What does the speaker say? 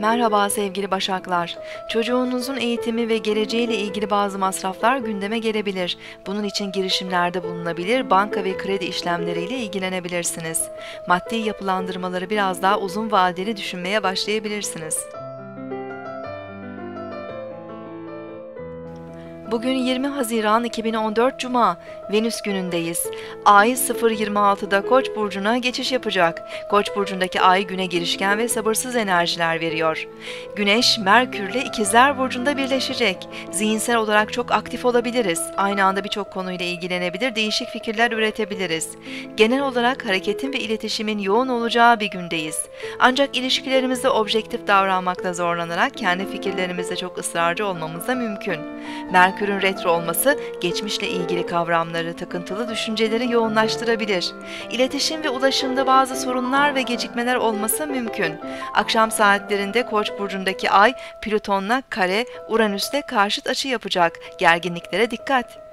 Merhaba sevgili Başaklar. Çocuğunuzun eğitimi ve geleceğiyle ilgili bazı masraflar gündeme gelebilir. Bunun için girişimlerde bulunabilir, banka ve kredi işlemleriyle ilgilenebilirsiniz. Maddi yapılandırmaları biraz daha uzun vadeli düşünmeye başlayabilirsiniz. Bugün 20 Haziran 2014 Cuma, Venüs günündeyiz. Ay 0.26'da Koç burcuna geçiş yapacak. Koç burcundaki ay güne girişken ve sabırsız enerjiler veriyor. Güneş Merkürle İkizler burcunda birleşecek. Zihinsel olarak çok aktif olabiliriz. Aynı anda birçok konuyla ilgilenebilir, değişik fikirler üretebiliriz. Genel olarak hareketin ve iletişimin yoğun olacağı bir gündeyiz. Ancak ilişkilerimizde objektif davranmakla zorlanarak kendi fikirlerimizde çok ısrarcı olmamız da mümkün. Merkür'ün retro olması geçmişle ilgili kavramları, takıntılı düşünceleri yoğunlaştırabilir. İletişim ve ulaşımda bazı sorunlar ve gecikmeler olması mümkün. Akşam saatlerinde Koç burcundaki ay Plüton'la kare, Uranüs'le karşıt açı yapacak. Gerginliklere dikkat.